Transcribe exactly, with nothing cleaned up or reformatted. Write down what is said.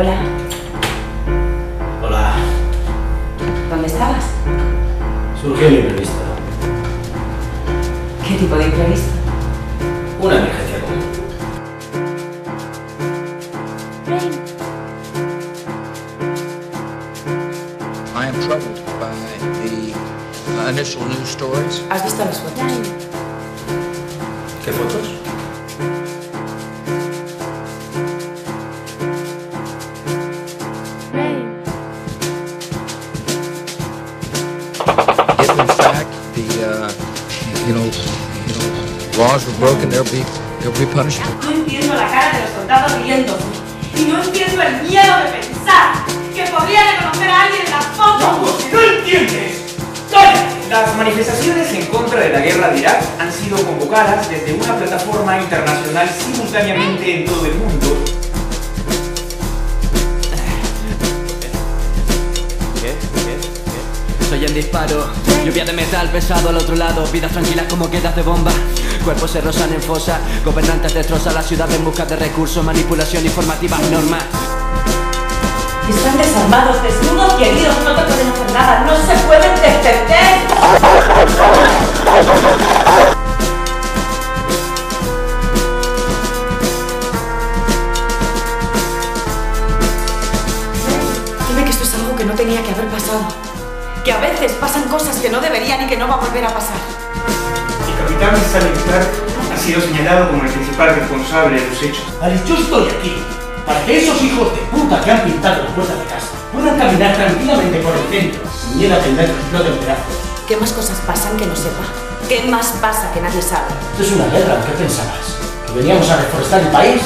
Hola. Hola. ¿Dónde estabas? Surgió un imprevisto. ¿Qué tipo de imprevisto? Una emergencia común. I am troubled by the initial news stories. ¿Has visto las fotos? ¿Qué fotos? You know, you know, laws were broken, there'll be, there'll be punishment. No entiendo la cara de los soldados riendo. Y no entiendo el miedo de pensar que podría reconocer a alguien en las fotos. ¡Vamos, no entiendes! ¡Cállate! Las manifestaciones en contra de la guerra de Irak han sido convocadas desde una plataforma internacional simultáneamente en todo el mundo. Soy el disparo, lluvia de metal pesado al otro lado. Vidas tranquilas como quedas de bomba. Cuerpos se rozan en fosa. Gobernantes destrozan la ciudad en busca de recursos. Manipulación informativa normal. Están desarmados, desnudos y heridos. No te pueden hacer nada, no se pueden defender. Dime que esto es algo que no tenía que haber pasado. Que a veces pasan cosas que no deberían y que no va a volver a pasar. El capitán Salim Clark ha sido señalado como el principal responsable de los hechos. Vale, yo estoy aquí para que esos hijos de puta que han pintado las puertas de casa puedan caminar tranquilamente por el centro sin miedo a tendrá que los de pedazos. ¿Qué más cosas pasan que no sepa? ¿Qué más pasa que nadie sabe? Esto es una guerra, ¿qué pensabas? ¿Que veníamos a reforestar el país?